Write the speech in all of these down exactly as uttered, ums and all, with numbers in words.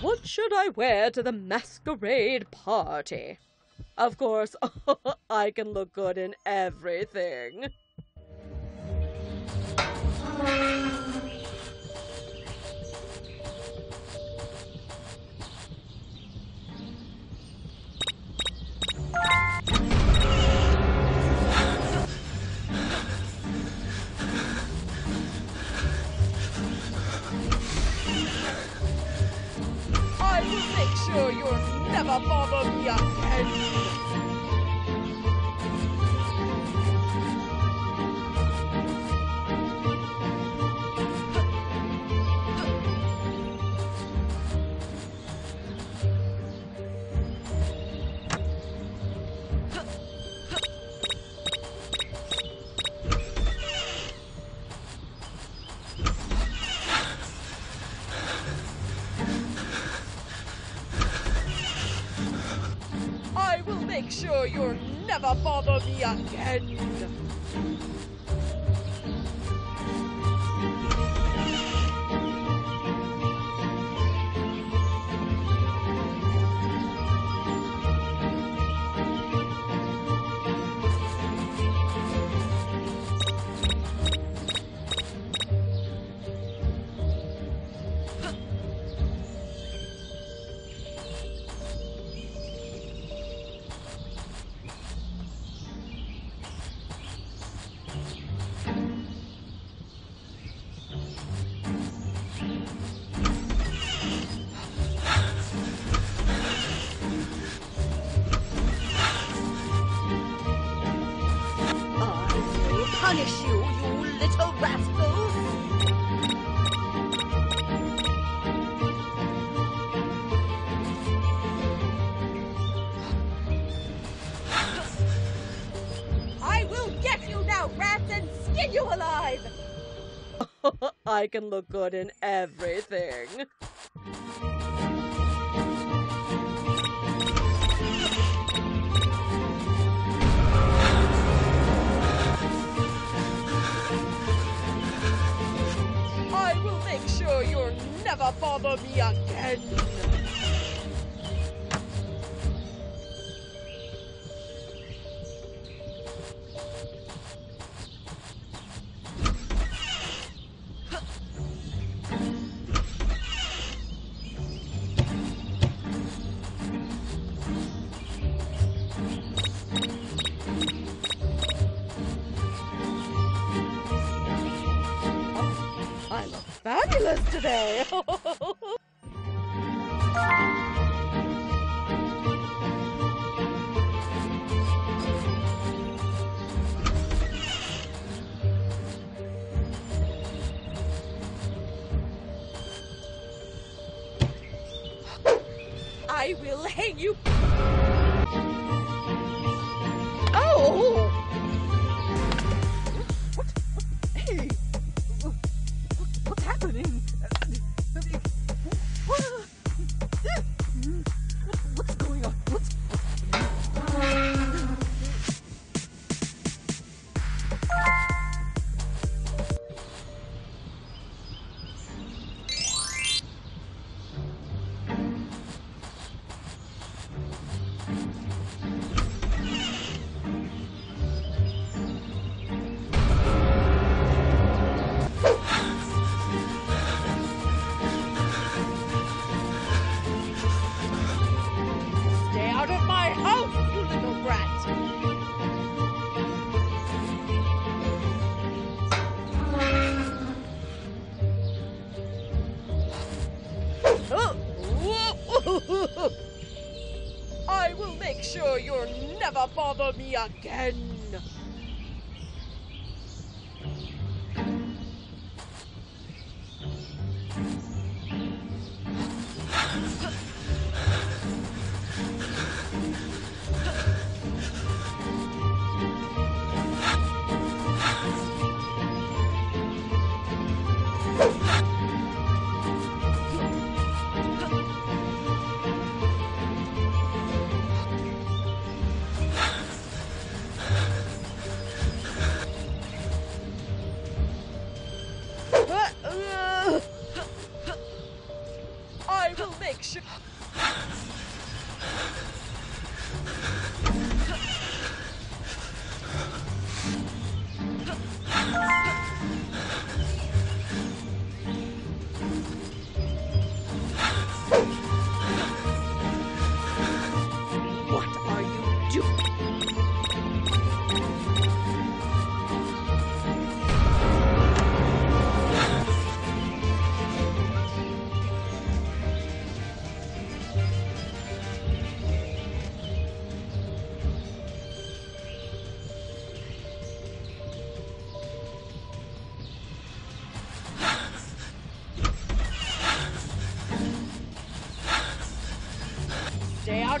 what should I wear to the masquerade party? Of course, I can look good in everything. I will make sure you'll never bother me again. Make sure you'll never bother me again. Punish you, you little rascal! I will get you now, rat, and skin you alive! I can look good in everything. You'll never bother me again. I look fabulous today! I will hang you! Oh! Hey! What's going on? What's... I will make sure you'll never bother me again. I will make sure. What are you doing? Stay out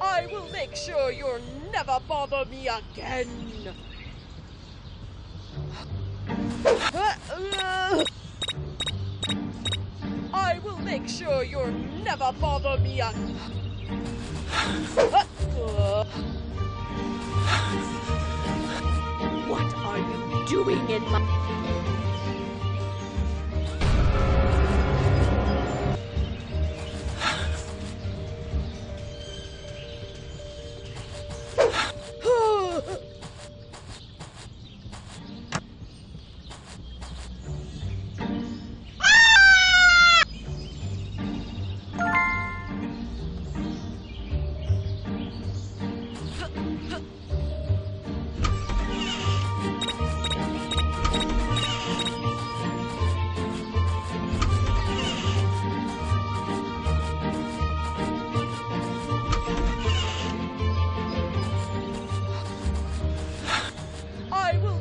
I will make sure you'll never bother me again. I will make sure you'll never bother me again. What are you doing in my...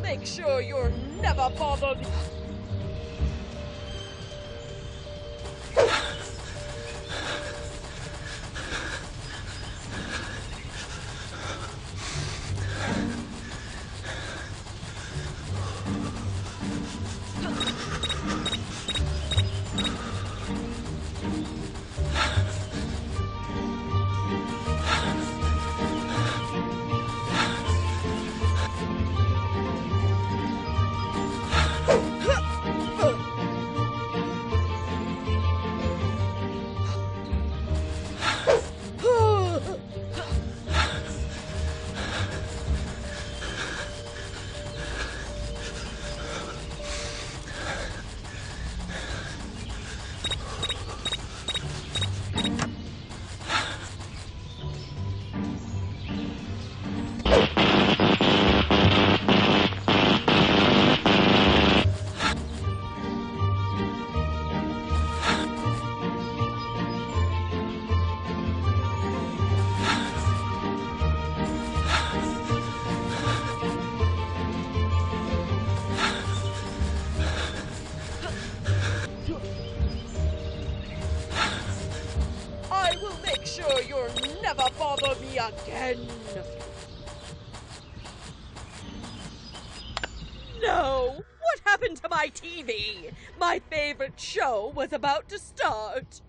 Make sure you're never bothered. Sure, you'll never bother me again. No! What happened to my T V? My favorite show was about to start.